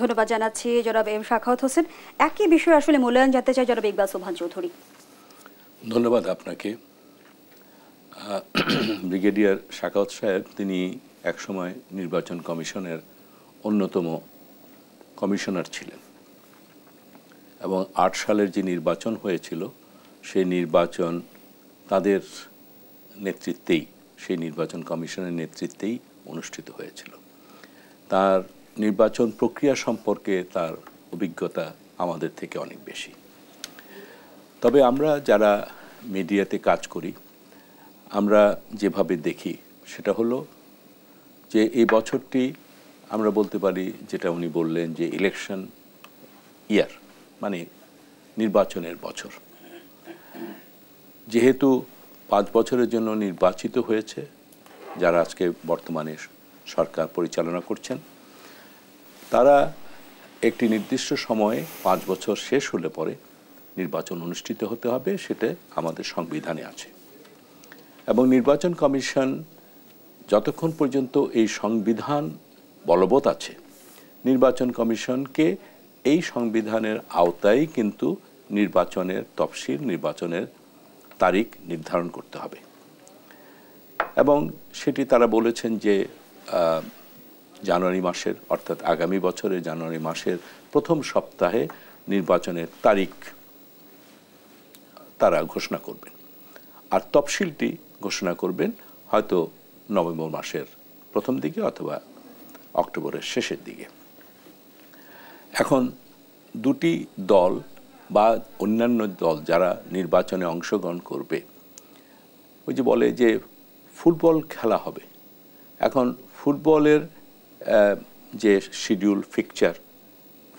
ধন্যবাদ জানাচ্ছি জনাব এম শাখাত হোসেন। একই বিষয়ে আসলে মূল্যায়ন জানতে চাই জনাব ইকবাল সোহান চৌধুরী। ধন্যবাদ আপনাকে। ব্রিগেডিয়ার শাখাত সাহেব তিনি একসময় নির্বাচন কমিশনের অন্যতম কমিশনার ছিলেন এবং ৮ সালের যে নির্বাচন হয়েছিল সেই নির্বাচন তাদের নেতৃত্বেই, সেই নির্বাচন কমিশনের নেতৃত্বেই অনুষ্ঠিত হয়েছিল। তার নির্বাচন প্রক্রিয়া সম্পর্কে তার অভিজ্ঞতা আমাদের থেকে অনেক বেশি। তবে আমরা যারা মিডিয়াতে কাজ করি আমরা যেভাবে দেখি সেটা হলো যে এই বছরটি আমরা বলতে পারি, যেটা উনি বললেন যে ইলেকশন ইয়ার, মানে নির্বাচনের বছর। যেহেতু ৫ বছরের জন্য নির্বাচিত হয়েছে যারা আজকে বর্তমানে সরকার পরিচালনা করছেন, তারা একটি নির্দিষ্ট সময়ে ৫ বছর শেষ হলে পরে নির্বাচন অনুষ্ঠিত হতে হবে, সেটা আমাদের সংবিধানে আছে। এবং নির্বাচন কমিশন যতক্ষণ পর্যন্ত এই সংবিধান বলবৎ আছে, নির্বাচন কমিশনকে এই সংবিধানের আওতায় কিন্তু নির্বাচনের তফসিল, নির্বাচনের তারিখ নির্ধারণ করতে হবে। এবং সেটি তারা বলেছেন যে জানুয়ারি মাসের, অর্থাৎ আগামী বছরের জানুয়ারি মাসের প্রথম সপ্তাহে নির্বাচনের তারিখ তারা ঘোষণা করবেন, আর তফসিলটি ঘোষণা করবেন হয়তো নভেম্বর মাসের প্রথম দিকে অথবা অক্টোবরের শেষের দিকে। এখন দুটি দল বা অন্যান্য দল যারা নির্বাচনে অংশগ্রহণ করবে, ওই যে বলে যে ফুটবল খেলা হবে, এখন ফুটবলের যে শিডিউল, ফিকচার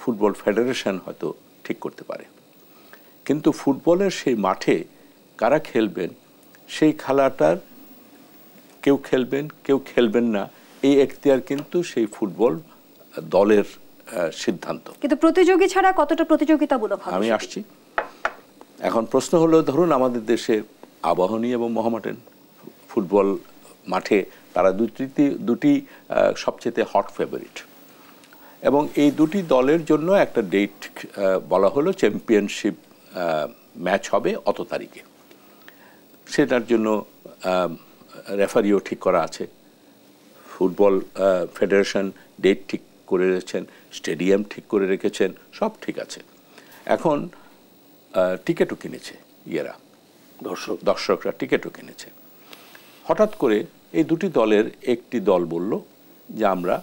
ফুটবল ফেডারেশন হয়তো ঠিক করতে পারে, কিন্তু ফুটবলের সেই মাঠে কারা খেলবেন, সেই খেলাটার কেউ খেলবেন কেউ খেলবেন না, এই এখতিয়ার কিন্তু সেই ফুটবল দলের সিদ্ধান্ত। কিন্তু প্রতিযোগী ছাড়া কতটা প্রতিযোগিতামূলক হবে, আমি আসছি। এখন প্রশ্ন হলো, ধরুন আমাদের দেশে আবাহনী এবং মোহাম্মাদান ফুটবল মাঠে তারা দুটি সবচেয়ে হট ফেভারিট, এবং এই দুটি দলের জন্য একটা ডেট বলা হলো, চ্যাম্পিয়নশিপ ম্যাচ হবে অত তারিখে, সেটার জন্য রেফারিও ঠিক করা আছে, ফুটবল ফেডারেশন ডেট ঠিক করে রেখেছেন, স্টেডিয়াম ঠিক করে রেখেছেন, সব ঠিক আছে। এখন টিকিটও কিনেছে ইয়েরা, দর্শকরা টিকিটও কিনেছে। হঠাৎ করে এই দুটি দলের একটি দল বলল যে আমরা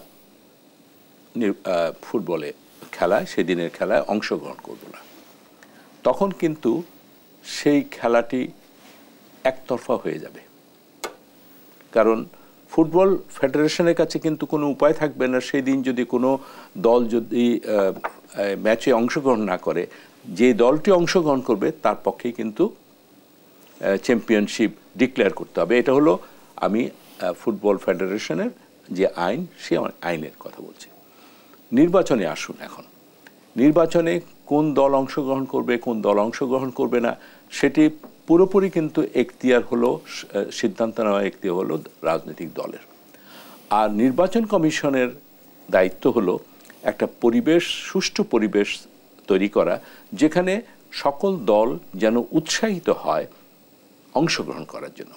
ফুটবলে খেলায়, সেদিনের খেলায় অংশগ্রহণ করব না, তখন কিন্তু সেই খেলাটি একতরফা হয়ে যাবে। কারণ ফুটবল ফেডারেশনের কাছে কিন্তু কোনো উপায় থাকবে না, সেই দিন যদি কোনো দল যদি ম্যাচে অংশগ্রহণ না করে, যে দলটি অংশগ্রহণ করবে তার পক্ষেই কিন্তু চ্যাম্পিয়নশিপ ডিক্লেয়ার করতে হবে। এটা হলো আমি ফুটবল ফেডারেশনের যে আইন, সে আইনের কথা বলছি। নির্বাচনে আসুন, এখন নির্বাচনে কোন দল অংশগ্রহণ করবে কোন দল অংশগ্রহণ করবে না, সেটি পুরোপুরি কিন্তু এখতিয়ার হলো, সিদ্ধান্ত নেওয়া এখতিয়ার হলো রাজনৈতিক দলের। আর নির্বাচন কমিশনের দায়িত্ব হলো একটা পরিবেশ, সুষ্ঠু পরিবেশ তৈরি করা, যেখানে সকল দল যেন উৎসাহিত হয় অংশগ্রহণ করার জন্য।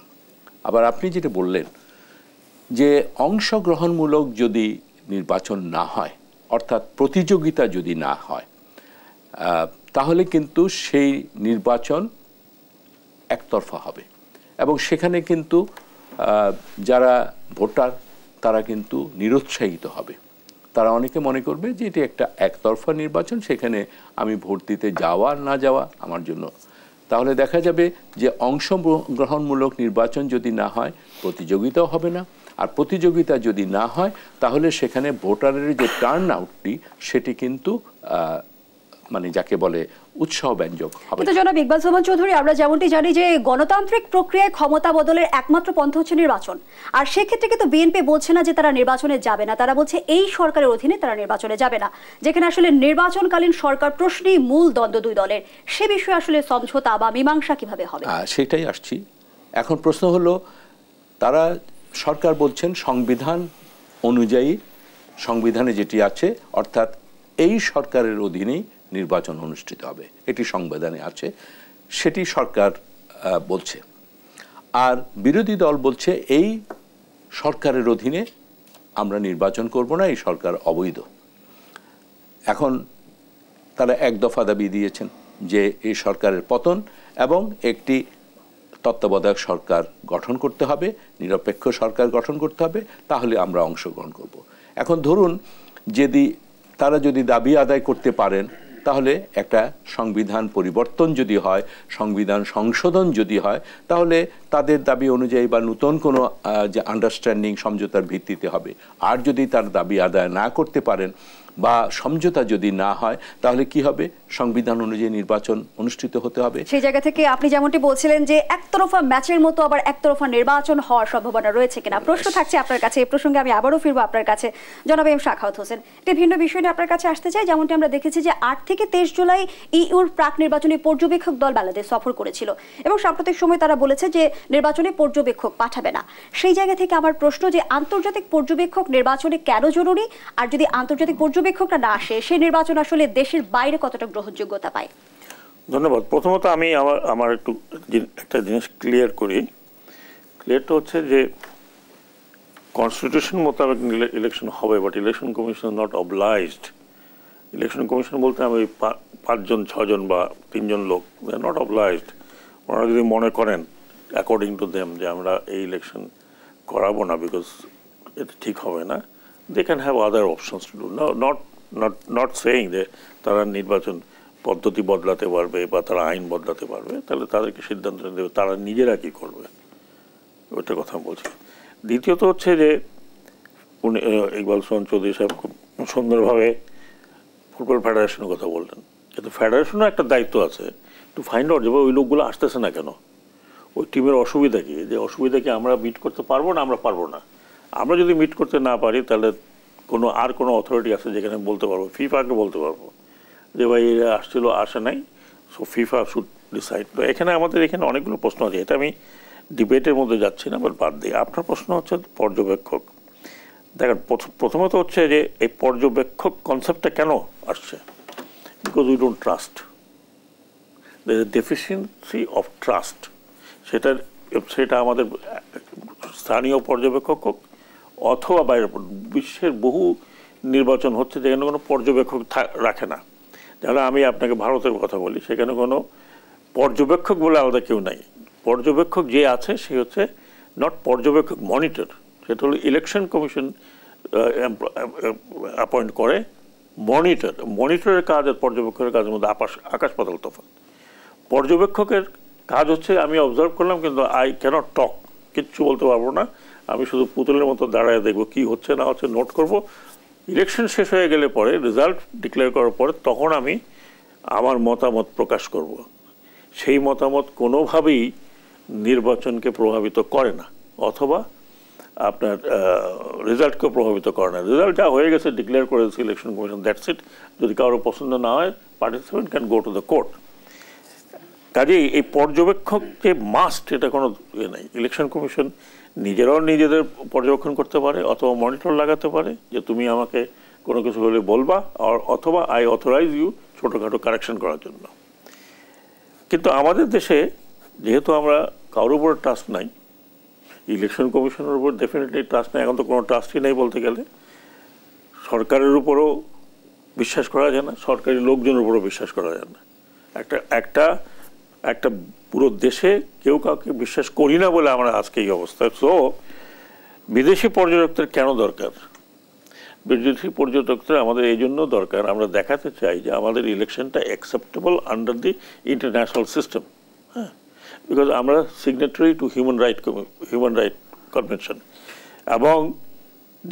আবার আপনি যেটা বললেন যে অংশগ্রহণমূলক যদি নির্বাচন না হয়, অর্থাৎ প্রতিযোগিতা যদি না হয়, তাহলে কিন্তু সেই নির্বাচন একতরফা হবে, এবং সেখানে কিন্তু যারা ভোটার তারা কিন্তু নিরুৎসাহিত হবে। তারা অনেকে মনে করবে যে এটি একটা একতরফা নির্বাচন, সেখানে আমি ভোট দিতে যাওয়া না যাওয়া আমার জন্য। তাহলে দেখা যাবে যে অংশগ্রহণমূলক নির্বাচন যদি না হয় প্রতিযোগিতাও হবে না, আর প্রতিযোগিতা যদি না হয় তাহলে সেখানে ভোটারের যে টার্ন আউটটি, সেটি কিন্তু মানে যাকে বলে উৎসাহ ব্যঞ্জক হবে। কিন্তু জনাব ইকবাল সোহান চৌধুরী, আমরা যেমনটি জানি যে গণতান্ত্রিক প্রক্রিয়ায় ক্ষমতা বদলের একমাত্র পন্থা হচ্ছে নির্বাচন, আর সেক্ষেত্রে কিন্তু বিএনপি বলছে না যে তারা নির্বাচনে যাবে না, তারা বলছে এই সরকারের অধীনে তারা নির্বাচনে যাবে না, যেখানে আসলে নির্বাচনকালীন সরকার প্রশ্নেই মূল দ্বন্দ্ব দুই দলের। সে বিষয়ে আসলে সমঝোতা বা মীমাংসা কিভাবে হবে, সেটাই আসছি। এখন প্রশ্ন হলো, তারা সরকার বলছেন সংবিধান অনুযায়ী, সংবিধানে যেটি আছে, অর্থাৎ এই সরকারের অধীনেই নির্বাচন অনুষ্ঠিত হবে এটি সংবিধানে আছে সেটি সরকার বলছে আর বিরোধী দল বলছে এই সরকারের অধীনে আমরা নির্বাচন করব না এই সরকার অবৈধ এখন তারা এক দফা দাবি দিয়েছেন যে এই সরকারের পতন এবং একটি তত্ত্বাবধায়ক সরকার গঠন করতে হবে নিরপেক্ষ সরকার গঠন করতে হবে তাহলে আমরা অংশগ্রহণ করব এখন ধরুন যদি তারা যদি দাবি আদায় করতে পারেন তাহলে একটা সংবিধান পরিবর্তন যদি হয় সংবিধান সংশোধন যদি হয় তাহলে তাদের দাবি অনুযায়ী বা নতুন কোনো যে আন্ডারস্ট্যান্ডিং সমঝোতার ভিত্তিতে হবে আর যদি তার দাবি আদায় না করতে পারেন বা সমঝোতা যদি না হয় তাহলে কি হবে সংবিধান অনুযায়ী নির্বাচন অনুষ্ঠিত হতে হবে সেই জায়গা থেকে আপনি যেমনটি বলছিলেন যে একতরফা ম্যাচের মতো আবার একতরফা নির্বাচন হওয়ার সম্ভাবনা রয়েছে কিনা প্রশ্ন থাকছে আপনার কাছে এই প্রসঙ্গে আমি আবারও ফিরবো আপনার কাছে জনাব এম শাখাওয়াত হোসেন এটা ভিন্ন বিষয় নিয়ে আপনার কাছে আসতে চাই যেমনটি আমরা দেখেছি যে 8 থেকে 23 জুলাই ইউর প্রাক নির্বাচনী পর্যবেক্ষক দল বাংলাদেশ সফর করেছিল এবং সাম্প্রতিক সময় তারা বলেছে যে নির্বাচনে পর্যবেক্ষক পাঠাবে না সেই জায়গা থেকে আমার প্রশ্ন যে আন্তর্জাতিক পর্যবেক্ষক নির্বাচনে কেন জরুরি আর যদি আন্তর্জাতিক পর্যবেক্ষকরা না আসে সেই নির্বাচন আসলে দেশের বাইরে কতটা গ্রহণযোগ্যতা পায় ধন্যবাদ প্রথমত আমি আমার একটু একটা জিনিস ক্লিয়ার করি ক্লিয়ারটা হচ্ছে যে কনস্টিটিউশন মোতাবেক ইলেকশন হবে but election commission not obliged election commission বলতে আমি 5 জন 6 জন বা 3 জন লোক দে আর নট অবলাইজড ওনারা যদি মনে করেন অ্যাকর্ডিং টু দেম যে আমরা এই ইলেকশন করাবো না বিকজ এটা ঠিক হবে না they can have other options to do no, not saying that তারা নির্বাচন পদ্ধতি বদলাতে পারবে বা তারা আইন বদলাতে পারবে তাহলে তাদেরকে সিদ্ধান্ত নিতে হবে তারা নিজেরা কি করবে ওইটা কথা বলছি দ্বিতীয়ত হচ্ছে যে ইকবাল হোসেন চৌধুরী সাহেব খুব সুন্দরভাবে ফুটবল ফেডারেশনের কথা বললেন কিন্তু ফেডারেশনও একটা দায়িত্ব আছে টু ফাইন্ড আউট যে ওই লোকগুলো আসতেছে না কেন ওই টিমের অসুবিধা কি যে অসুবিধা কি আমরা মিট করতে পারবো না আমরা পারবো না আমরা যদি মিট করতে না পারি তাহলে কোনো আর কোনো অথরিটি আছে যেখানে বলতে পারবো ফিফাকে বলতে পারবো যে ভাই এরা আসছিল আসে নাই সো ফিফা শুড ডিসাইড তো এখানে আমাদের এখানে অনেকগুলো প্রশ্ন আছে এটা আমি ডিবেটের মধ্যে যাচ্ছি না বাট বাদ দিই আপনার প্রশ্ন হচ্ছে পর্যবেক্ষক দেখেন প্রথমত হচ্ছে যে এই পর্যবেক্ষক কনসেপ্টটা কেন আসছে because we don't trust there is deficiency of trust সেটা আমাদের স্থানীয় পর্যবেক্ষক অথবা বাইরে বিশ্বের বহু নির্বাচন হচ্ছে যেখানে কোনো পর্যবেক্ষক রাখে না তাহলে আমি আপনাকে ভারতের কথা বলি সেখানে কোনো পর্যবেক্ষক বলে আলাদা কেউ নাই পর্যবেক্ষক যে আছে সে হচ্ছে নট পর্যবেক্ষক মনিটর সেটা হলো ইলেকশন কমিশন অ্যাপয়েন্ট করে মনিটর মনিটরের কাজ আর পর্যবেক্ষকের কাজের মধ্যে আকাশ পাতাল তফাৎ পর্যবেক্ষকের কাজ হচ্ছে আমি অবজার্ভ করলাম কিন্তু আই ক্যানট টক কিচ্ছু বলতে পারবো না আমি শুধু পুতুলের মতো দাঁড়ায় দেখব কি হচ্ছে না হচ্ছে নোট করব ইলেকশন শেষ হয়ে গেলে পরে রেজাল্ট ডিক্লেয়ার করার পরে তখন আমি আমার মতামত প্রকাশ করব সেই মতামত কোনোভাবেই নির্বাচনকে প্রভাবিত করে না অথবা আপনার রেজাল্টকে প্রভাবিত করে না রেজাল্ট যা হয়ে গেছে ডিক্লেয়ার করে দিয়েছে ইলেকশন কমিশন দ্যাটস ইট যদি কারোর পছন্দ না হয় participant can go to the court কাজেই এই পর্যবেক্ষককে মাস্ট এটা কোনো ইয়ে নেই ইলেকশন কমিশন নিজেরাও নিজেদের পর্যবেক্ষণ করতে পারে অথবা মনিটর লাগাতে পারে যে তুমি আমাকে কোনো কিছু হলে বলবা আর অথবা আই অথরাইজ ইউ ছোটোখাটো কারেকশন করার জন্য কিন্তু আমাদের দেশে যেহেতু আমরা কারোর উপর ট্রাস্ট নাই ইলেকশন কমিশনের উপর ডেফিনেটলি ট্রাস্ট নাই এখন তো কোনো ট্রাস্টই নেই বলতে গেলে সরকারের উপরও বিশ্বাস করা যায় না সরকারি লোকজনের উপরও বিশ্বাস করা যায় না একটা একটা একটা পুরো দেশে কেউ কাউকে বিশ্বাস করি না বলে আমরা আজকে এই অবস্থা সো বিদেশি পর্যটকদের কেন দরকার বিদেশি পর্যটকদের আমাদের এই জন্য দরকার আমরা দেখাতে চাই যে আমাদের ইলেকশনটা acceptable under the international system হ্যাঁ বিকজ আমরা signatory to human right convention এবং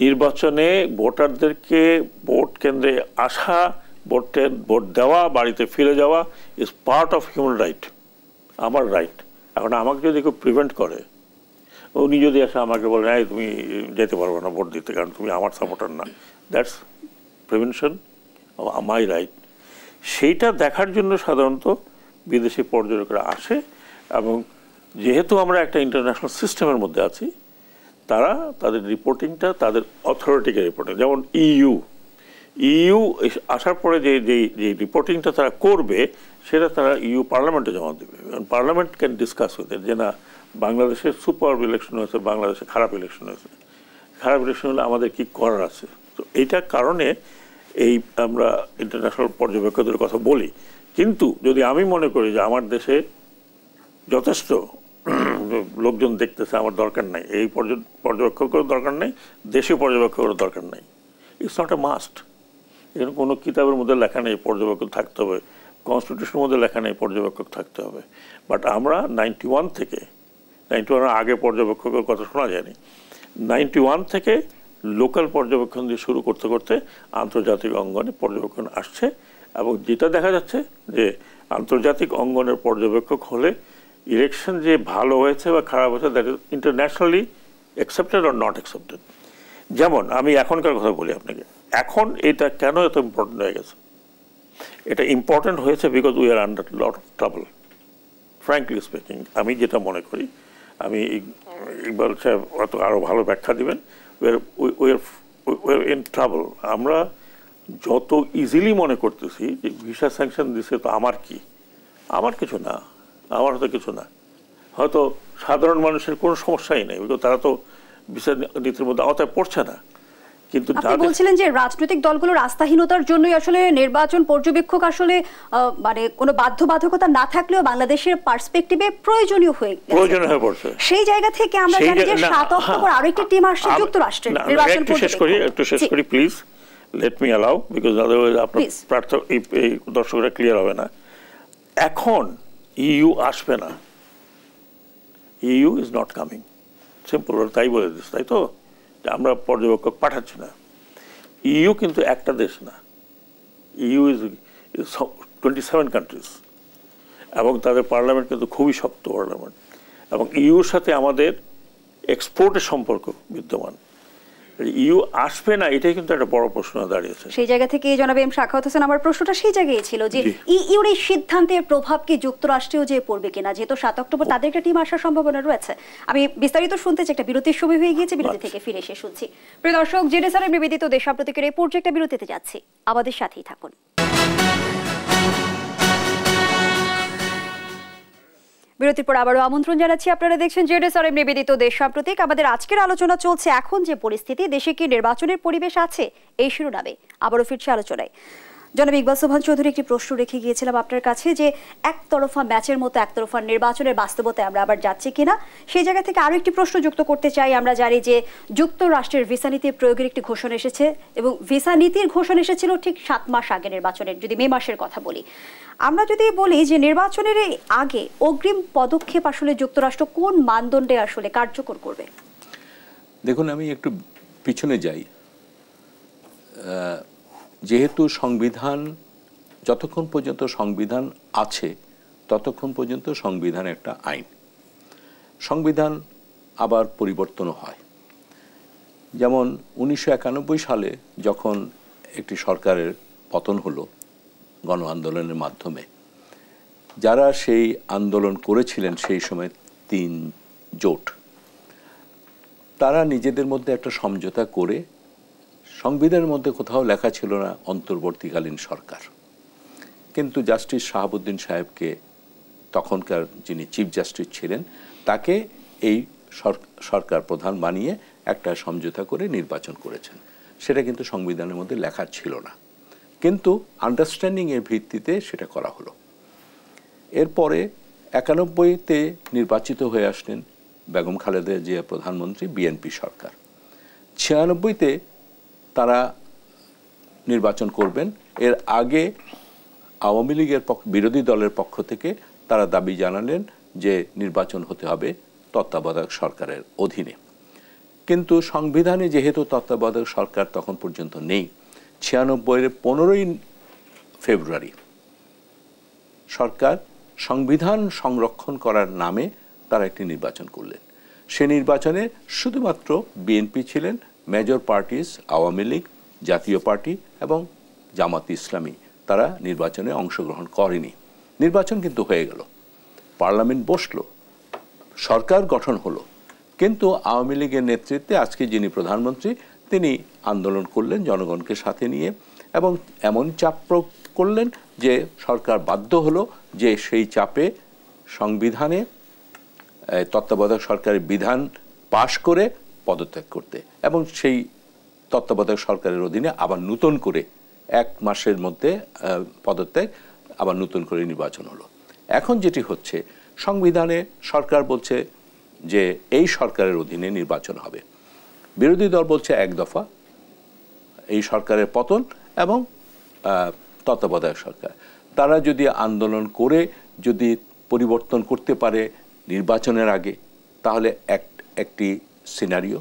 নির্বাচনে ভোটারদেরকে ভোট কেন্দ্রে আসা ভোট দেওয়া বাড়িতে ফিরে যাওয়া is part of human right আমার রাইট এখন আমাকে যদি কেউ প্রিভেন্ট করে উনি যদি আসে আমাকে বলে হ্যাঁ তুমি যেতে পারবে না ভোট দিতে কারণ তুমি আমার সাপোর্টার না that's prevention of my right সেইটা দেখার জন্য সাধারণত বিদেশি পর্যটকরা আসে এবং যেহেতু আমরা একটা ইন্টারন্যাশনাল সিস্টেমের মধ্যে আছি তারা তাদের রিপোর্টিংটা তাদের অথরিটিকে রিপোর্টিং যেমন ইউ ইউ আসার পরে যে যে রিপোর্টিংটা তারা করবে সেটা তারা ইউ পার্লামেন্টে জমা দেবে। Parliament can discuss with it যে না বাংলাদেশে সুপার ইলেকশন হয়েছে, বাংলাদেশে খারাপ ইলেকশন হয়েছে, খারাপ ইলেকশন হলে আমাদের কী করার আছে। তো এইটার কারণে এই আমরা ইন্টারন্যাশনাল পর্যবেক্ষকদের কথা বলি, কিন্তু যদি আমি মনে করি যে আমার দেশে যথেষ্ট লোকজন দেখতেছে, আমার দরকার নাই এই পর্যবেক্ষকেরও দরকার নেই, দেশীয় পর্যবেক্ষকেরও দরকার নাই। It's not a must. এখানে কোনো কিতাবের মধ্যে লেখা নেই পর্যবেক্ষক থাকতে হবে, কনস্টিটিউশনের মধ্যে লেখা নেই পর্যবেক্ষক থাকতে হবে। বাট আমরা 91 থেকে 91-এর আগে পর্যবেক্ষকের কথা শোনা যায়নি, 91 থেকে লোকাল পর্যবেক্ষণ দিয়ে শুরু করতে করতে আন্তর্জাতিক অঙ্গনে পর্যবেক্ষণ আসছে, এবং যেটা দেখা যাচ্ছে যে আন্তর্জাতিক অঙ্গনের পর্যবেক্ষক হলে ইলেকশন যে ভালো হয়েছে বা খারাপ হয়েছে that is internationally accepted or not accepted. যেমন আমি এখনকার কথা বলি আপনাকে, এখন এটা কেন এত ইম্পর্টেন্ট হয়ে গেছে? এটা ইম্পর্টেন্ট হয়েছে because we are under lot of trouble, frankly speaking. আমি যেটা মনে করি, আমি ইকবাল সাহেব অত আরও ভালো ব্যাখ্যা দেবেন, উই আর ইন ট্রাবল। আমরা যত ইজিলি মনে করতেছি যে ভিসা স্যাংশন দিছে তো আমার কি, আমার কিছু না, আমার হয়তো কিছু না, হয়তো সাধারণ মানুষের কোনো সমস্যাই নেই, তারা তো ভিসা নীতির মধ্যে আওতায় পড়ছে না। কিন্তু আপনি বলছিলেন যে রাজনৈতিক দলগুলো রাস্তাহীনতার জন্যই আসলে নির্বাচন পর্যবেক্ষক আসলে মানে কোনো বাধ্যবাধকতা না থাকলেও বাংলাদেশের পার্সপেক্টিভে প্রয়োজনীয় হয়ে পড়ছে। সেই জায়গা থেকে আমরা জানি যে 7 অক্টোবর আরেকটি টিম আসছে যুক্তরাষ্ট্রের নির্বাচন পর্যবেক্ষক। একটু শেষ করি please, let me allow, because otherwise আপনার দর্শকরা ক্লিয়ার হবে না। এখন ইউ আসবে না, EU is not coming, simple, তাই বলে দিস, তাই তো আমরা পর্যবেক্ষক পাঠাচ্ছি না। ইউ কিন্তু একটা দেশ না, ইউ ইজ 27 কান্ট্রিজ, এবং তাদের পার্লামেন্ট কিন্তু খুবই শক্ত পার্লামেন্ট, এবং ইউর সাথে আমাদের এক্সপোর্টের সম্পর্ক বিদ্যমান। ইউ আসবে না, এটাই কিন্তু একটা বড় প্রশ্ন দাঁড়িয়েছে। সেই জায়গা থেকে জনাব এম শাখাওয়াত হোসেন, আমার প্রশ্নটা সেই জায়গায় ছিল যে ইউর এই সিদ্ধান্তের প্রভাব কি যুক্তরাষ্ট্রেও যে পড়বে কিনা, যেহেতু 7 অক্টোবর তাদের একটা টিম আসার সম্ভাবনা রয়েছে। আমি বিস্তারিত শুনতে চাই, একটা বিরতির সময় হয়ে গিয়েছে, বিরতি থেকে ফিরে এসে শুনছি। প্রিয় দর্শক, জেনে স্যারের নিবেদিত দেশাপ্রতিকের এই প্রজেক্টটা বিরতিতে যাচ্ছি, আমাদের সাথেই থাকুন। বিরতির পর আবারও আমন্ত্রণ জানাচ্ছি, আপনারা দেখছেন জেডএসআরএম নিবেদিত দেশ সাম্প্রতিক। আমাদের আজকের আলোচনা চলছে এখন যে পরিস্থিতি, দেশে কি নির্বাচনের পরিবেশ আছে, এই শিরোনামে আবারও ফিরছে আলোচনায়। জনাব ইকবাল সোহান চৌধুরী, একটি প্রশ্ন রেখে গিয়েছিলাম আপনার কাছে যে একতরফা ম্যাচের মতো একতরফা নির্বাচনের বাস্তবতায় আমরা আবার যাচ্ছি কিনা। সেই জায়গা থেকে আরও একটি প্রশ্ন যুক্ত করতে চাই। আমরা জানি যে যুক্তরাষ্ট্রের ভিসা নীতি প্রয়োগের একটি ঘোষণা এসেছে, এবং ভিসা নীতির ঘোষণা এসেছিল ঠিক 7 মাস আগে নির্বাচনের, যদি মে মাসের কথা বলি। আমরা যদি বলি যে নির্বাচনের আগে অগ্রিম পদক্ষেপ আসলে যুক্তরাষ্ট্র কোন মানদণ্ডে আসলে কার্যকর করবে? দেখুন, আমি একটু পিছনে যাই। যেহেতু সংবিধান, যতক্ষণ পর্যন্ত সংবিধান আছে ততক্ষণ পর্যন্ত সংবিধান একটা আইন, সংবিধান আবার পরিবর্তনও হয়। যেমন 1991 সালে যখন একটি সরকারের পতন হলো গণ আন্দোলনের মাধ্যমে, যারা সেই আন্দোলন করেছিলেন সেই সময় 3 জোট, তারা নিজেদের মধ্যে একটা সমঝোতা করে, সংবিধানের মধ্যে কোথাও লেখা ছিল না অন্তর্বর্তীকালীন সরকার, কিন্তু জাস্টিস শাহাবুদ্দিন সাহেবকে, তখনকার যিনি চিফ জাস্টিস ছিলেন, তাকে এই সরকার প্রধান বানিয়ে একটা সমঝোতা করে নির্বাচন করেছেন। সেটা কিন্তু সংবিধানের মধ্যে লেখা ছিল না, কিন্তু আন্ডারস্ট্যান্ডিংয়ের ভিত্তিতে সেটা করা হলো। এরপরে 91-তে নির্বাচিত হয়ে আসলেন বেগম খালেদা জিয়া প্রধানমন্ত্রী, বিএনপি সরকার। 96-তে তারা নির্বাচন করবেন। এর আগে আওয়ামী লীগের বিরোধী দলের পক্ষ থেকে তারা দাবি জানালেন যে নির্বাচন হতে হবে তত্ত্বাবধায়ক সরকারের অধীনে, কিন্তু সংবিধানে যেহেতু তত্ত্বাবধায়ক সরকার তখন পর্যন্ত নেই, 96-র 15 ফেব্রুয়ারি সরকার সংবিধান সংরক্ষণ করার নামে তারা একটি নির্বাচন করলেন। সে নির্বাচনে শুধুমাত্র বিএনপি ছিলেন, মেজর পার্টিস আওয়ামী লীগ, জাতীয় পার্টি এবং জামাত ইসলামী তারা নির্বাচনে অংশগ্রহণ করেনি। নির্বাচন কিন্তু হয়ে গেল, পার্লামেন্ট বসলো, সরকার গঠন হলো, কিন্তু আওয়ামী লীগের নেতৃত্বে আজকে যিনি প্রধানমন্ত্রী তিনি আন্দোলন করলেন জনগণকে সাথে নিয়ে, এবং এমন চাপ প্রয়োগ করলেন যে সরকার বাধ্য হলো যে সেই চাপে সংবিধানে তত্ত্বাবধায়ক সরকারের বিধান পাশ করে পদত্যাগ করতে এবং সেই তত্ত্বাবধায়ক সরকারের অধীনে আবার নতুন করে এক মাসের মধ্যে পদত্যাগ আবার নতুন করে নির্বাচন হলো। এখন যেটি হচ্ছে সংবিধানে সরকার বলছে যে এই সরকারের অধীনে নির্বাচন হবে, বিরোধী দল বলছে এক দফা এই সরকারের পতন এবং তত্ত্বাবধায়ক সরকার। তারা যদি আন্দোলন করে যদি পরিবর্তন করতে পারে নির্বাচনের আগে তাহলে একটি সিনারিও,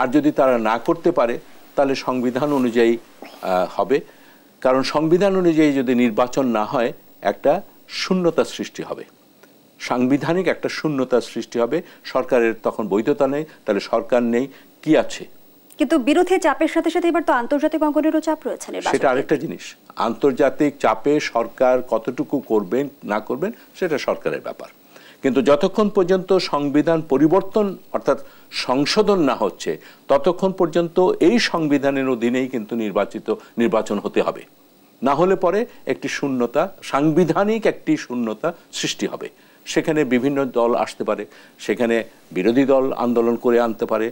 আর যদি তারা না করতে পারে তাহলে সংবিধান অনুযায়ী হবে, কারণ সংবিধান অনুযায়ী যদি নির্বাচন না হয় একটা শূন্যতা সৃষ্টি হবে, সাংবিধানিক একটা শূন্যতা সৃষ্টি হবে, সরকারের তখন বৈধতা নেই, তাহলে সরকার নেই কি আছে। কিন্তু বিরোধী চাপের সাথে সাথে এবার তো আন্তর্জাতিক অঙ্গনেরও চাপ রয়েছে, সেটা আরেকটা জিনিস। আন্তর্জাতিক চাপে সরকার কতটুকু করবেন না করবেন সেটা সরকারের ব্যাপার, কিন্তু যতক্ষণ পর্যন্ত সংবিধান পরিবর্তন অর্থাৎ সংশোধন না হচ্ছে ততক্ষণ পর্যন্ত এই সংবিধানের অধীনেই কিন্তু নির্বাচন হতে হবে, না হলে পরে একটি শূন্যতা, সাংবিধানিক একটি শূন্যতা সৃষ্টি হবে। সেখানে বিভিন্ন দল আসতে পারে, সেখানে বিরোধী দল আন্দোলন করে আনতে পারে,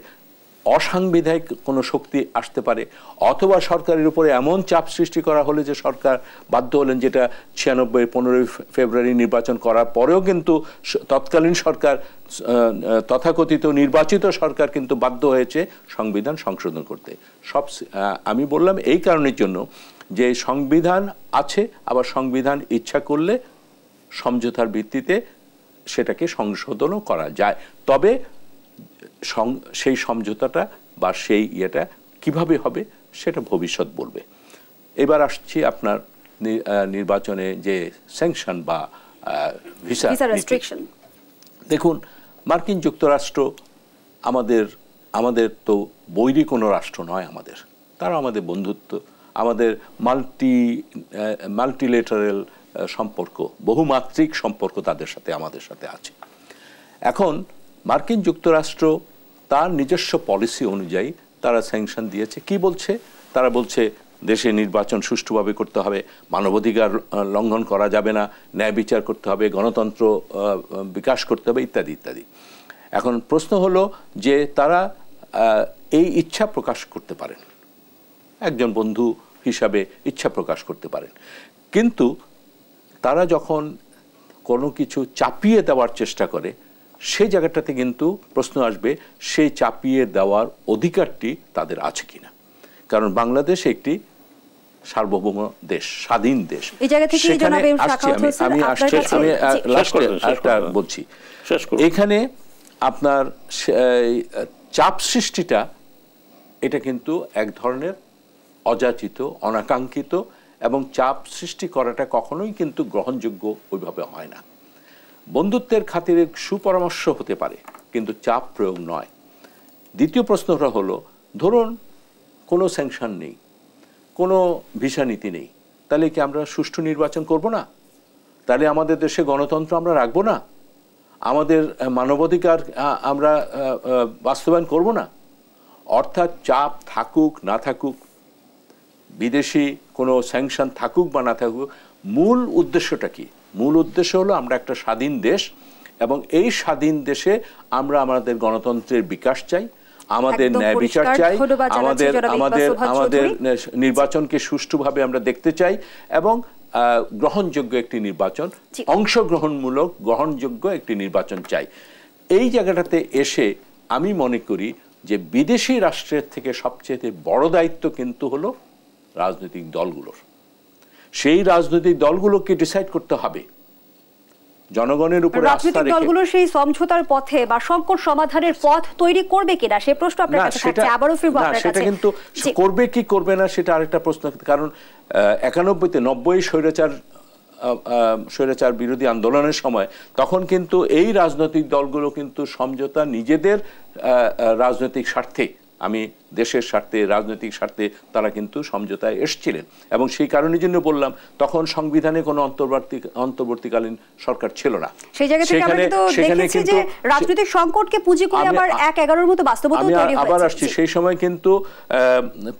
অসাংবিধানিক কোনো শক্তি আসতে পারে, অথবা সরকারের উপরে এমন চাপ সৃষ্টি করা হলে যে সরকার বাধ্য হলেন, যেটা 96-15 ফেব্রুয়ারি নির্বাচন করার পরেও কিন্তু তৎকালীন সরকার তথাকথিত নির্বাচিত সরকার কিন্তু বাধ্য হয়েছে সংবিধান সংশোধন করতে। সব আমি বললাম এই কারণের জন্য যে সংবিধান আছে, আবার সংবিধান ইচ্ছা করলে সমঝোতার ভিত্তিতে সেটাকে সংশোধনও করা যায়, তবে সেই সমঝোতাটা বা সেই ইয়েটা কিভাবে হবে সেটা ভবিষ্যৎ বলবে। এবার আসছি আপনার নির্বাচনে যে স্যাংশন বা ভিসা রেস্ট্রিকশন। দেখুন মার্কিন যুক্তরাষ্ট্র আমাদের তো বৈরী কোনো রাষ্ট্র নয়, তারা আমাদের বন্ধুত্ব, আমাদের মাল্টিলেটারাল সম্পর্ক, বহুমাত্রিক সম্পর্ক তাদের সাথে আমাদের সাথে আছে। এখন মার্কিন যুক্তরাষ্ট্র তার নিজস্ব পলিসি অনুযায়ী তারা স্যাংশন দিয়েছে। কি বলছে? তারা বলছে দেশে নির্বাচন সুষ্ঠুভাবে করতে হবে, মানবাধিকার লঙ্ঘন করা যাবে না, ন্যায় বিচার করতে হবে, গণতন্ত্র বিকাশ করতে হবে ইত্যাদি ইত্যাদি। এখন প্রশ্ন হলো যে তারা এই ইচ্ছা প্রকাশ করতে পারেন, একজন বন্ধু হিসাবে ইচ্ছা প্রকাশ করতে পারেন, কিন্তু তারা যখন কোনো কিছু চাপিয়ে দেওয়ার চেষ্টা করে সেই জায়গাটাতে কিন্তু প্রশ্ন আসবে সেই চাপিয়ে দেওয়ার অধিকারটি তাদের আছে কিনা। কারণ বাংলাদেশ একটি সার্বভৌম দেশ, স্বাধীন দেশ। বলছি এখানে আপনার চাপ সৃষ্টিটা এটা কিন্তু এক ধরনের অযাচিত, অনাকাঙ্ক্ষিত, এবং চাপ সৃষ্টি করাটা কখনোই কিন্তু গ্রহণযোগ্য ওইভাবে হয় না। বন্ধুত্বের খাতিরে সুপরামর্শ হতে পারে কিন্তু চাপ প্রয়োগ নয়। দ্বিতীয় প্রশ্নটা হলো ধরুন কোনো স্যাংশন নেই, কোনো ভিসা নীতি নেই, তাহলে কি আমরা সুষ্ঠু নির্বাচন করব না? তাহলে আমাদের দেশে গণতন্ত্র আমরা রাখব না? আমাদের মানবাধিকার আমরা বাস্তবায়ন করব না? অর্থাৎ চাপ থাকুক না থাকুক, বিদেশি কোনো স্যাংশন থাকুক বা না থাকুক, মূল উদ্দেশ্যটা কি? মূল উদ্দেশ্য হলো আমরা একটা স্বাধীন দেশ, এবং এই স্বাধীন দেশে আমরা আমাদের গণতন্ত্রের বিকাশ চাই, আমাদের ন্যায় বিচার চাই, আমাদের আমাদের আমাদের নির্বাচনকে সুষ্ঠুভাবে আমরা দেখতে চাই, এবং গ্রহণযোগ্য একটি নির্বাচন, অংশগ্রহণমূলক গ্রহণযোগ্য একটি নির্বাচন চাই। এই জায়গাটাতে এসে আমি মনে করি যে বিদেশি রাষ্ট্রের থেকে সবচেয়ে বড় দায়িত্ব কিন্তু হলো রাজনৈতিক দলগুলোর। সেই রাজনৈতিক দলগুলোকে ডিসাইড করতে হবে জনগণের উপরে আস্থা রেখে দলগুলো সেই সমঝোতার পথে বা সংকট সমাধানের পথ তৈরি করবে কিনা, সেই প্রশ্ন আপনার কাছে থাকছে। আবারও ফিরব আপনার কাছে, সেটা কিন্তু করবে কি করবে না সেটা আরেকটা প্রশ্ন। কারণ 91-90 স্বৈরাচার বিরোধী আন্দোলনের সময় তখন কিন্তু এই রাজনৈতিক দলগুলো কিন্তু সমঝোতা নিজেদের রাজনৈতিক স্বার্থে, আমি দেশের স্বার্থে, রাজনৈতিক স্বার্থে তারা কিন্তু সমঝোতায় এসেছিলেন, এবং সেই কারণের জন্য বললাম তখন সংবিধানে কোনো অন্তর্বর্তীকালীন সরকার ছিল না। সেই জায়গা থেকে আমরা তো দেখেছি যে রাজনৈতিক সংকটকে পুঁজি করে আবার 11-এর মতো বাস্তবতা তৈরি হয়েছে। আবার আসছে, সেই সময় কিন্তু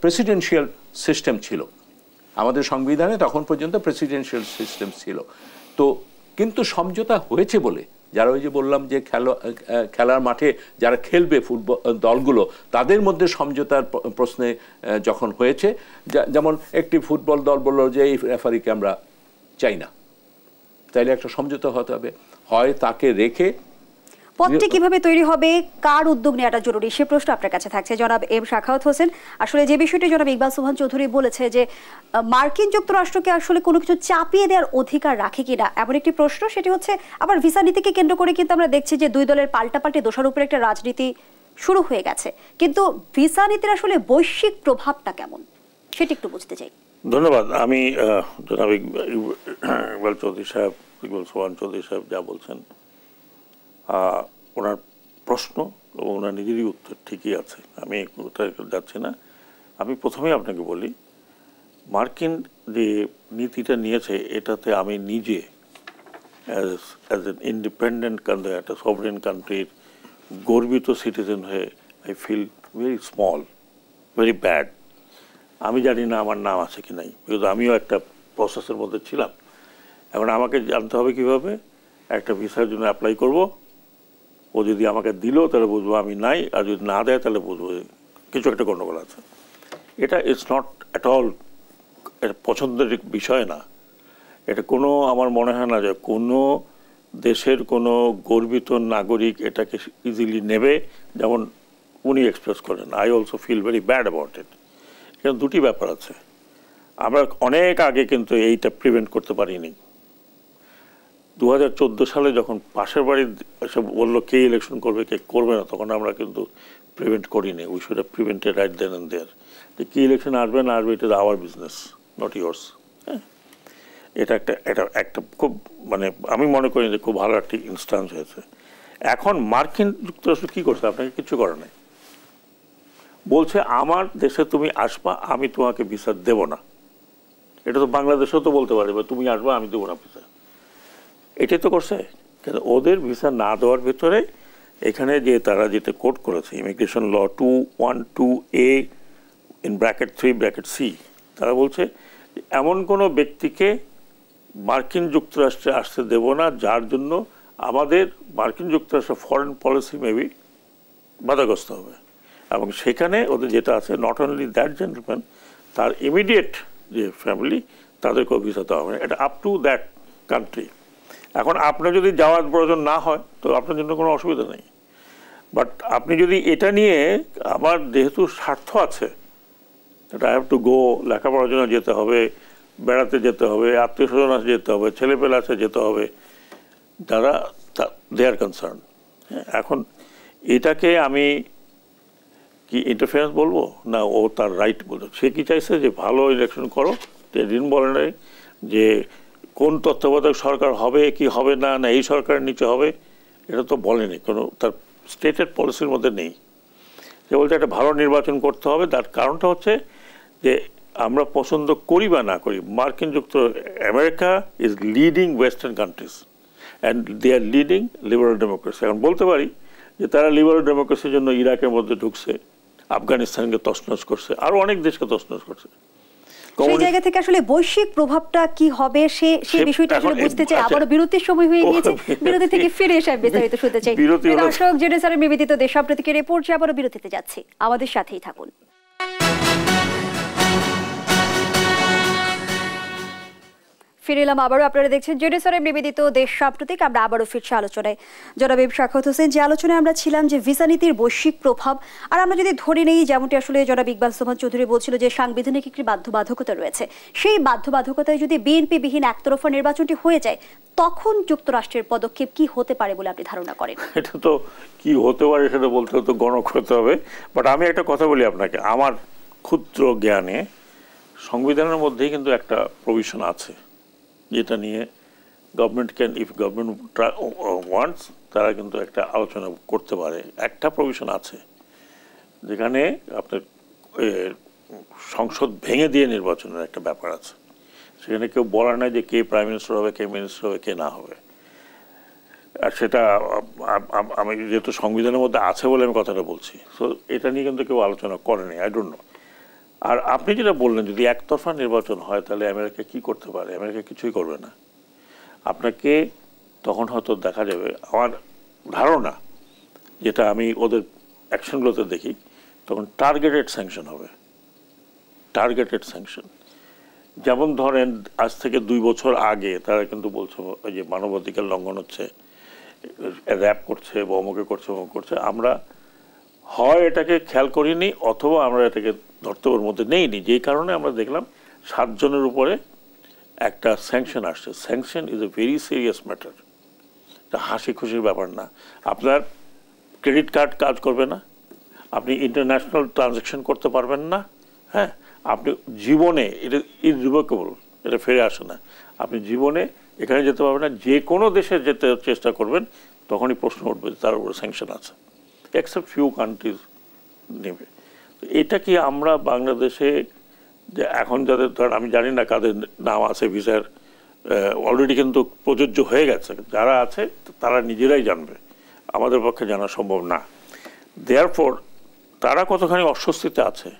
প্রেসিডেন্সিয়াল সিস্টেম ছিল, আমাদের সংবিধানে তখন পর্যন্ত প্রেসিডেন্সিয়াল সিস্টেম ছিল তো কিন্তু সমঝোতা হয়েছে বলে যারা ওই যে বললাম যে খেলার মাঠে যারা খেলবে ফুটবল দলগুলো তাদের মধ্যে সমঝোতার প্রশ্নে যখন হয়েছে যেমন একটি ফুটবল দল বলল যে এই রেফারিকে আমরা চাই না তাইলে একটা সমঝোতা হতে হবে হয় তাকে রেখে পদটি কিভাবে তৈরি হবে কার উদ্যোগ নেওয়াটা জরুরি সেই প্রশ্ন আপনার কাছে থাকছে জনাব এম শাখাওয়াত হোসেন আসলে যে বিষয়টি জনাব ইকবাল সুবহান চৌধুরী বলেছে যে মার্কিন যুক্তরাষ্ট্রকে আসলে কোনো কিছু চাপিয়ে দেওয়ার অধিকার রাখে কিনা এমন একটি প্রশ্ন সেটি হচ্ছে আবার ভিসা নীতিকে কেন্দ্র করে কিন্তু আমরা দেখছি যে দুই দলের পাল্টাপাল্টি দোষারোপের একটা রাজনীতি শুরু হয়ে গেছে কিন্তু ভিসা নীতির আসলে বৈশ্বিক প্রভাবটা কেমন সেটি একটু বুঝতে চাই ধন্যবাদ আমি জনাব ইকবাল চৌধুরী সাহেব ইকবাল সুবহান চৌধুরী সাহেব যা বলছেন ওনার প্রশ্ন এবং ওনার নিজেরই উত্তর ঠিকই আছে আমি কোথায় যাচ্ছি না আমি প্রথমেই আপনাকে বলি মার্কিন যে নীতিটা নিয়েছে এটাতে আমি নিজে অ্যাজ এন ইন্ডিপেন্ডেন্ট কান্ট্রি একটা সভরেন কান্ট্রির গর্বিত সিটিজেন হয়ে I feel very small very bad আমি জানি না আমার নাম আছে কি নাই বিকজ আমিও একটা প্রসেসের মধ্যে ছিলাম এখন আমাকে জানতে হবে কীভাবে একটা ভিসার জন্য অ্যাপ্লাই করবো ও যদি আমাকে দিল তাহলে বুঝবো আমি নাই আর যদি না দেয় তাহলে বুঝবো কিছু একটা গণ্ডগোল আছে এটা ইটস নট অ্যাট অল এটা পছন্দের বিষয় না এটা কোনো আমার মনে হয় না যে কোনো দেশের কোনো গর্বিত নাগরিক এটাকে ইজিলি নেবে যেমন উনি এক্সপ্রেস করেন I also feel very bad about it এখানে দুটি ব্যাপার আছে আমরা অনেক আগে কিন্তু এইটা প্রিভেন্ট করতে পারিনি 2014 সালে যখন পাশের বাড়ির এসব বললো কে ইলেকশন করবে কে করবে না তখন আমরা কিন্তু প্রিভেন্ট করিনি we should have prevented right then and there যে কী ইলেকশন আসবে না আসবে it is our business not yours হ্যাঁ এটা একটা খুব মানে আমি মনে করি যে খুব ভালো একটি ইনস্টান্স হয়েছে এখন মার্কিন যুক্তরাষ্ট্র কী করছে আপনাকে কিছু করে নাই বলছে আমার দেশে তুমি আসবা আমি তোমাকে ভিসা দেবো না এটা তো বাংলাদেশেও তো বলতে পারে তুমি আসবা আমি দেবো না ভিসা এটাই তো করছে কিন্তু ওদের ভিসা না দেওয়ার ভিতরে এখানে যে তারা যেটা কোট করেছে ইমিগ্রেশন ল 212A(3)(c) তারা বলছে এমন কোনো ব্যক্তিকে মার্কিন যুক্তরাষ্ট্রে আসতে দেব না যার জন্য আমাদের মার্কিন যুক্তরাষ্ট্র ফরেন পলিসি মেবি বাধাগ্রস্ত হবে এবং সেখানে ওদের যেটা আছে নট অনলি দ্যাট জেন্টলম্যান তার ইমিডিয়েট যে ফ্যামিলি তাদেরকেও ভিসা দেওয়া হবে এটা আপ টু দ্যাট কান্ট্রি এখন আপনার যদি যাওয়ার প্রয়োজন না হয় তো আপনার জন্য কোনো অসুবিধা নেই বাট আপনি যদি এটা নিয়ে আমার যেহেতু স্বার্থ আছে এটা আই হ্যাভ টু গো লেখাপড়ার জন্য যেতে হবে বেড়াতে যেতে হবে আত্মীয় স্বজন আছে যেতে হবে ছেলেপেলে আছে যেতে হবে যারা দে আর কনসার্ন এখন এটাকে আমি কি ইন্টারফিয়ারেন্স বলবো না ও তার রাইট বলবো সে কি চাইছে যে ভালো ইলেকশন করো সেদিন বলে নাই যে কোন তত্ত্বাবধায়ক সরকার হবে কি হবে না না এই সরকারের নিচে হবে এটা তো বলেনি কোনো তার স্টেটেড পলিসির মধ্যে নেই সে বলতে একটা ভালো নির্বাচন করতে হবে তার কারণটা হচ্ছে যে আমরা পছন্দ করি বা না করি মার্কিন যুক্তরাষ্ট্র America is leading western countries and they are leading liberal democracy এখন বলতে পারি যে তারা লিবারাল ডেমোক্রেসির জন্য ইরাকের মধ্যে ঢুকছে আফগানিস্তানকে তছনছ করছে আরও অনেক দেশকে তছনছ করছে সেই জায়গা থেকে আসলে বৈশ্বিক প্রভাবটা কি হবে সেই বিষয়টা আসলে বুঝতে চাই আবারও বিরতির সময় হয়ে গিয়েছে বিরতি থেকে ফিরে এসে বিস্তারিত শুনতে চাই দর্শক জেনেসারের বিবিধিত দেশাপ্রতিকে রিপোর্ট যে আবারও বিরতিতে যাচ্ছে আমাদের সাথেই থাকুন ফিরে এলাম আবারও আপনারা দেখছেন জেডেসরের নিবেদিত দেশ সাম্প্রতিক আমরা আবারও ফিরছি আলোচনায় জনাব এম শাখাওয়াত হোসেন যে আলোচনায় আমরা ছিলাম যে ভিসা নীতির বৈশ্বিক প্রভাব আর আমরা যদি ধরে নেই যেমনটি আসলে জনাব ইকবাল সুবহান চৌধুরী বলছিল যে সাংবিধানিক একটি বাধ্যবাধকতা রয়েছে সেই বাধ্যবাধকতায় যদি বিএনপি বিহীন একতরফা নির্বাচনটি হয়ে যায় তখন যুক্তরাষ্ট্রের পদক্ষেপ কি হতে পারে বলে আপনি ধারণা করেন এটা তো কি হতে পারে সেটা বলতে তো গণক হতে হবে বাট আমি একটা কথা বলি আপনাকে আমার ক্ষুদ্র জ্ঞানে সংবিধানের মধ্যেই কিন্তু একটা প্রভিশন আছে যেটা নিয়ে government can if government wants তারা কিন্তু একটা আলোচনা করতে পারে একটা প্রভিশন আছে যেখানে আপনার সংসদ ভেঙে দিয়ে নির্বাচনের একটা ব্যাপার আছে সেখানে কেউ বলা নাই যে কে প্রাইম মিনিস্টার হবে কে মিনিস্টার হবে কে না হবে আর সেটা আমি যেহেতু সংবিধানের মধ্যে আছে বলে আমি কথাটা বলছি সো এটা নিয়ে কিন্তু কেউ আলোচনা করেনি আই ডোন্ট নো আর আপনি যেটা বললেন যদি একতরফা নির্বাচন হয় তাহলে আমেরিকা কি করতে পারে আমেরিকা কিছুই করবে না আপনাকে তখন হয়তো দেখা যাবে আমার ধারণা যেটা আমি ওদের অ্যাকশনগুলোতে দেখি তখন টার্গেটেড স্যাংশন হবে টার্গেটেড স্যাংশন যেমন ধরেন আজ থেকে 2 বছর আগে তারা কিন্তু বলছে যে মানবাধিকার লঙ্ঘন হচ্ছে র‍্যাপ করছে বমকে করছে বম করছে আমরা হয় এটাকে খেয়াল করিনি অথবা আমরা এটাকে ধরতের মধ্যে নেইনি যেই কারণে আমরা দেখলাম 7 জনের উপরে একটা স্যাংশন আসছে sanction is a very serious matter এটা হাসি খুশির ব্যাপার না আপনার ক্রেডিট কার্ড কাজ করবে না আপনি ইন্টারন্যাশনাল ট্রানজাকশন করতে পারবেন না হ্যাঁ আপনি জীবনে এটা ইররিভোকেবল এটা ফিরে আসে না আপনি জীবনে এখানে যেতে পারবেন না যে কোনো দেশে যেতে চেষ্টা করবেন তখনই প্রশ্ন উঠবে তার উপরে স্যাংশন আছে except few countries নেবে এটা কি আমরা বাংলাদেশে যে এখন যাদের ধর আমি জানি না কাদের নাম আছে ভিসার অলরেডি কিন্তু প্রযোজ্য হয়ে গেছে যারা আছে তারা নিজেরাই জানবে আমাদের পক্ষে জানা সম্ভব না therefore তারা কতখানি অস্বস্তিতে আছে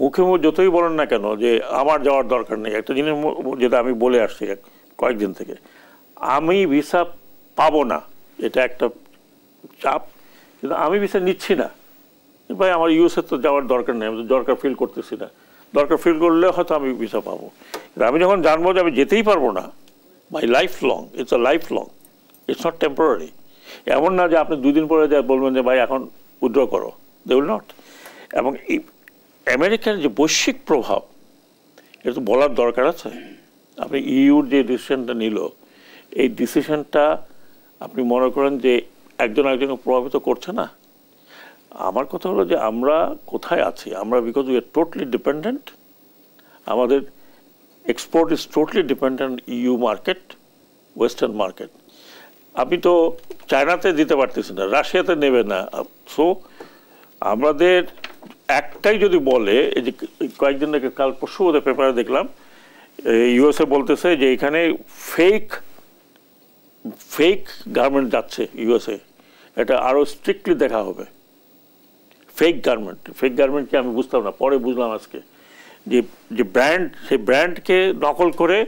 মুখে মুখ যতই বলেন না কেন যে আমার যাওয়ার দরকার নেই একটা জিনিস যেটা আমি বলে আসছি কয়েকদিন থেকে আমি ভিসা পাবো না এটা একটা চাপ কিন্তু আমি ভিসা নিচ্ছি না ভাই আমার ইউএসএ তো যাওয়ার দরকার নেই আমি তো দরকার ফিল করতেছি না দরকার ফিল করলে হয়তো আমি ভিসা পাবো কিন্তু আমি যখন জানবো যে আমি যেতেই পারবো না my life long it's a life long it's not temporary এমন না যে আপনি 2 দিন পরে যা বলবেন যে ভাই এখন উইথড্র করো দে উইল নট এবং আমেরিকার যে বৈশ্বিক প্রভাব এটা তো বলার দরকার আছে আপনি ইউর যে ডিসিশনটা নিল এই ডিসিশনটা আপনি মনে করেন যে একজন আরেকজনকে প্রভাবিত করছে না আমার কথা হলো যে আমরা কোথায় আছি আমরা because we are totally dependent আমাদের export is totally dependent EU market western market আপনি তো চায়নাতে দিতে পারতেছেন না রাশিয়াতে নেবে না সো আমাদের একটাই যদি বলে এই যে কয়েকদিন আগে কাল পরশু ওদের পেপারে দেখলাম ইউএসএ বলতেছে যে এখানে ফেক গার্মেন্ট যাচ্ছে ইউএসএ এটা আরও স্ট্রিক্টলি দেখা হবে ফেক গার্মেন্টকে আমি বুঝতাম না পরে বুঝলাম আজকে যে যে ব্র্যান্ড সেই ব্র্যান্ডকে নকল করে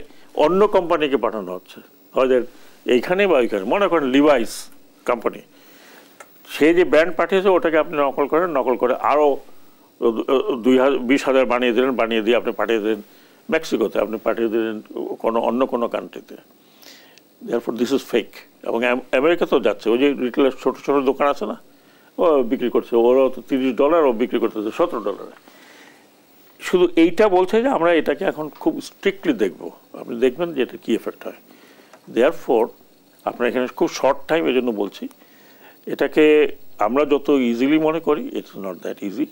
অন্য কোম্পানিকে পাঠানো হচ্ছে ওদের এইখানে বা ওইখানে মনে করেন লিভাইস কোম্পানি সে যে ব্র্যান্ড পাঠিয়েছে ওটাকে আপনি নকল করে আরও 20,000 বানিয়ে দিলেন বানিয়ে দিয়ে আপনি পাঠিয়ে দিলেন মেক্সিকোতে আপনি পাঠিয়ে দিলেন অন্য কোনো কান্ট্রিতে therefore this is fake এবং আমেরিকাতেও যাচ্ছে ওই যে রিটেলের ছোটো ছোটো দোকান আছে না ও বিক্রি করছে ওরাও তো $30 ও বিক্রি করতেছে $17 শুধু এইটা বলছে যে আমরা এটাকে এখন খুব স্ট্রিক্টলি দেখব আপনি দেখবেন যে এটা কী এফেক্ট হয় therefore আপনার এখানে খুব শর্ট টাইম এর জন্য বলছি এটাকে আমরা যত ইজিলি মনে করি it's not that easy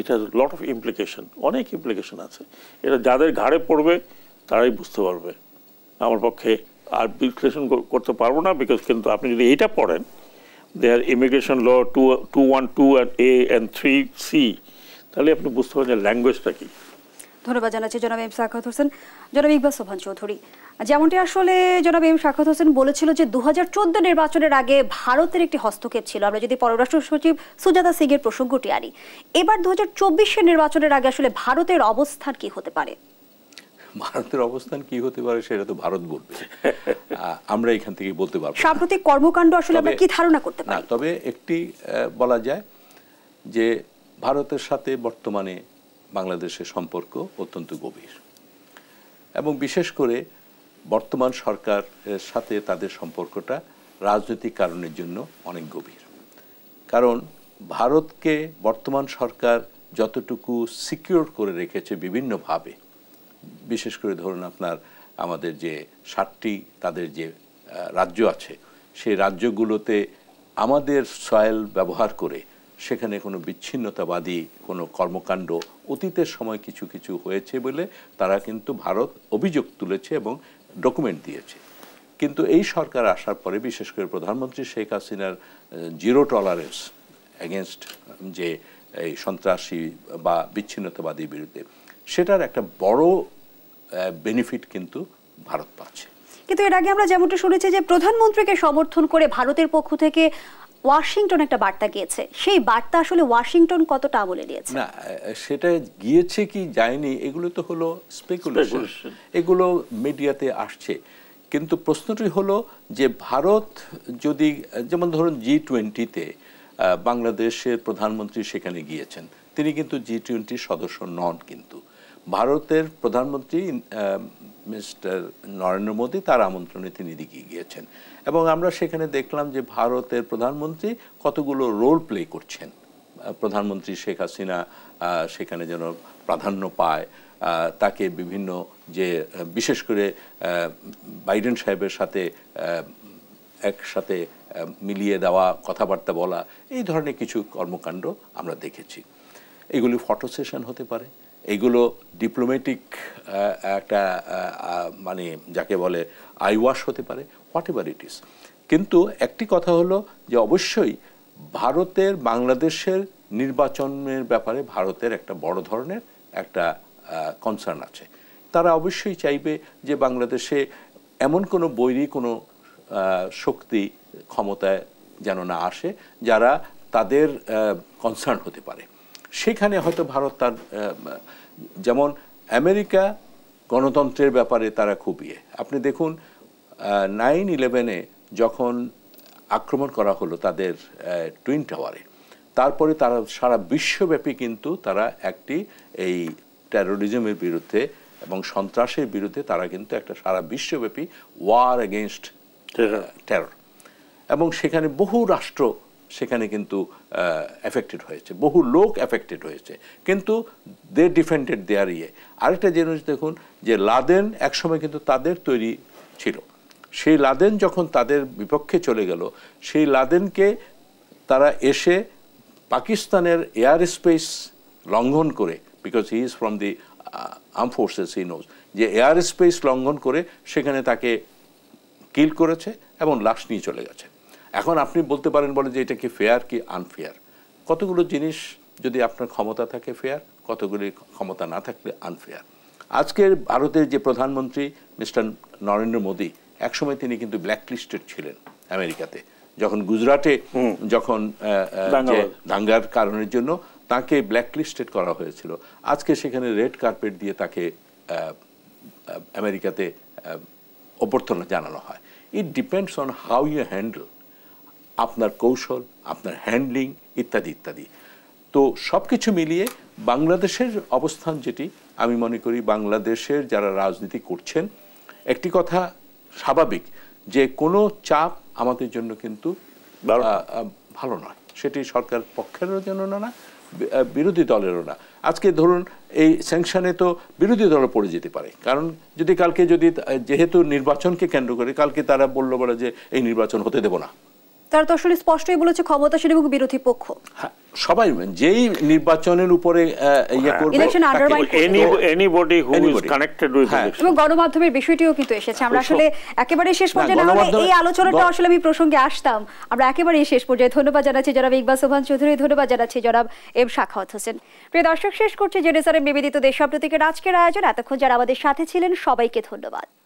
it has lot of implication অনেক ইমপ্লিকেশন আছে এটা যাদের ঘাড়ে পড়বে তারাই বুঝতে পারবে আমার পক্ষে আর বিশ্লেষণ করতে পারবো না বিকজ কিন্তু আপনি যদি এইটা পড়েন দেয়ার immigration law 212 and A and 3C তাহলে আপনি বুঝতে পারবেন ল্যাঙ্গুয়েজটা কি ধন্যবাদ জানাচ্ছি জনাব এম শাকাত হোসেন জনাব ইকবাল সোহান চৌধুরী যেমনটি আসলে জনাব এম শাকাত হোসেন বলেছিল যে 2014 নির্বাচনের আগে ভারতের একটি হস্তক্ষেপ ছিল আমরা যদি পররাষ্ট্র সচিব সুজাতা সিং এর প্রসঙ্গটি আনি এবার 2024 নির্বাচনের আগে আসলে ভারতের অবস্থান কি হতে পারে সেটা তো ভারত বলবে আমরা এখান থেকে বলতে পারবো সাম্প্রতিক কর্মকাণ্ড আসলে আমরা কি ধারণা করতে পারি না তবে একটি বলা যায় যে ভারতের সাথে বর্তমানে বাংলাদেশের সম্পর্ক অত্যন্ত গভীর এবং বিশেষ করে বর্তমান সরকারের সাথে তাদের সম্পর্কটা রাজনৈতিক কারণের জন্য অনেক গভীর কারণ ভারতকে বর্তমান সরকার যতটুকু সিকিউর করে রেখেছে বিভিন্নভাবে বিশেষ করে ধরুন আপনার আমাদের যে 60টি তাদের যে রাজ্য আছে সেই রাজ্যগুলোতে আমাদের সয়েল ব্যবহার করে সেখানে কোনো বিচ্ছিন্নতাবাদী কোনো কর্মকাণ্ড অতীতের সময় কিছু কিছু হয়েছে বলে তারা কিন্তু ভারত অভিযোগ তুলেছে এবং ডকুমেন্ট দিয়েছে কিন্তু এই সরকার আসার পরে বিশেষ করে প্রধানমন্ত্রী শেখ হাসিনার জিরো টলারেন্স এগেনস্ট যে এই সন্ত্রাসী বা বিচ্ছিন্নতাবাদীর বিরুদ্ধে সেটার একটা বড় বেনিফিট কিন্তু ভারত পাচ্ছে কিন্তু এর আগে আমরা যেমনটা শুনেছি যে প্রধানমন্ত্রীকে সমর্থন করে ভারতের পক্ষ থেকে ওয়াশিংটন একটা বার্তা গিয়েছে, সেই বার্তা আসলে ওয়াশিংটন কতটা আমলে নিয়েছে? না, সেটা গিয়েছে কি যায়নি এগুলো তো হলো স্পেকুলেশন, এগুলো মিডিয়াতে আসছে। কিন্তু প্রশ্নটি হলো যে ভারত যদি, যেমন ধরুন G20-তে বাংলাদেশের প্রধানমন্ত্রী সেখানে গিয়েছেন, তিনি কিন্তু G20-র সদস্য নন, কিন্তু ভারতের প্রধানমন্ত্রী মিস্টার নরেন্দ্র মোদি তার আমন্ত্রণে তিনি দিকে গিয়েছেন, এবং আমরা সেখানে দেখলাম যে ভারতের প্রধানমন্ত্রী কতগুলো রোল প্লে করছেন। প্রধানমন্ত্রী শেখ হাসিনা সেখানে যেন প্রাধান্য পায়, তাকে বিভিন্ন যে বিশেষ করে বাইডেন সাহেবের সাথে একসাথে মিলিয়ে দেওয়া, কথাবার্তা বলা, এই ধরনের কিছু কর্মকাণ্ড আমরা দেখেছি। এগুলি ফটো সেশন হতে পারে, এগুলো ডিপ্লোম্যাটিক একটা মানে যাকে বলে আইওয়াশ হতে পারে, হোয়াট এভার ইট ইজ। কিন্তু একটি কথা হলো যে অবশ্যই ভারতের বাংলাদেশের নির্বাচনের ব্যাপারে ভারতের একটা বড় ধরনের একটা কনসার্ন আছে। তারা অবশ্যই চাইবে যে বাংলাদেশে এমন কোনো বৈরী কোনো শক্তি ক্ষমতায় যেন না আসে যারা তাদের কনসার্ন হতে পারে। সেখানে হয়তো ভারত তার, যেমন আমেরিকা গণতন্ত্রের ব্যাপারে তারা খুব ইয়ে। আপনি দেখুন 9/11-এ যখন আক্রমণ করা হলো তাদের টুইন টাওয়ারে, তারপরে তারা সারা বিশ্বব্যাপী কিন্তু তারা একটি এই টেরোরিজমের বিরুদ্ধে এবং সন্ত্রাসের বিরুদ্ধে তারা কিন্তু একটা সারা বিশ্বব্যাপী ওয়ার এগেনস্ট টেরর, এবং সেখানে বহু রাষ্ট্র সেখানে কিন্তু এফেক্টেড হয়েছে, বহু লোক এফেক্টেড হয়েছে, কিন্তু দে ডিফেন্ডেড দেয়ার ইয়ে। আরেকটা জিনিস দেখুন যে লাদেন একসময় কিন্তু তাদের তৈরি ছিল, সেই লাদেন যখন তাদের বিপক্ষে চলে গেল, সেই লাদেনকে তারা এসে পাকিস্তানের এয়ার স্পেস লঙ্ঘন করে, because he is from the arm forces, he knows যে এয়ার স্পেস লঙ্ঘন করে সেখানে তাকে কিল করেছে এবং লাশ নিয়ে চলে গেছে। এখন আপনি বলতে পারেন বলে যে এটা কি ফেয়ার কি আনফেয়ার? কতগুলো জিনিস যদি আপনার ক্ষমতা থাকে ফেয়ার, কতগুলি ক্ষমতা না থাকলে আনফেয়ার। আজকের ভারতের যে প্রধানমন্ত্রী মিস্টার নরেন্দ্র মোদি, একসময় তিনি কিন্তু ব্ল্যাকলিস্টেড ছিলেন আমেরিকাতে, যখন গুজরাটে যখন দাঙ্গার কারণের জন্য তাকে ব্ল্যাকলিস্টেড করা হয়েছিল। আজকে সেখানে রেড কার্পেট দিয়ে তাকে আমেরিকাতে অভ্যর্থনা জানানো হয়। It depends on how you handle, আপনার কৌশল, আপনার হ্যান্ডলিং ইত্যাদি ইত্যাদি। তো সব কিছু মিলিয়ে বাংলাদেশের অবস্থান যেটি, আমি মনে করি বাংলাদেশের যারা রাজনীতি করছেন, একটি কথা স্বাভাবিক যে কোনো চাপ আমাদের জন্য কিন্তু ভালো নয়, সেটি সরকার পক্ষেরও জন্য না, বিরোধী দলেরও না। আজকে ধরুন এই স্যাংশনে তো বিরোধী দলও পড়ে যেতে পারে, কারণ যদি কালকে যদি যেহেতু নির্বাচনকে কেন্দ্র করে কালকে তারা বললো বলে যে এই নির্বাচন হতে দেব না, তারা তো আসলে স্পষ্টই বলেছে ক্ষমতাসীন এবং বিরোধী পক্ষ সবাই যেই নির্বাচনের উপরে গণমাধ্যমের বিষয়টিও কিন্তু এসেছে। আমরা আসলে একেবারে শেষ পর্যায়ে এই আলোচনাটা আসলে আমি প্রসঙ্গে আসতাম, আমরা একেবারে শেষ পর্যায়ে। ধন্যবাদ জানাচ্ছি জনাব ইকবাল সোহান চৌধুরী, ধন্যবাদ জানাচ্ছি জনাব এম শাখাওয়াত হোসেন। প্রিয় দর্শক, শেষ করছে জেনেসারে নিবেদিত দেশাপ্রতিকের আজকের আয়োজন। এতক্ষণ যারা আমাদের সাথে ছিলেন সবাইকে ধন্যবাদ।